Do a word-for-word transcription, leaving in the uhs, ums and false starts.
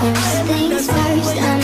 First things first, I'm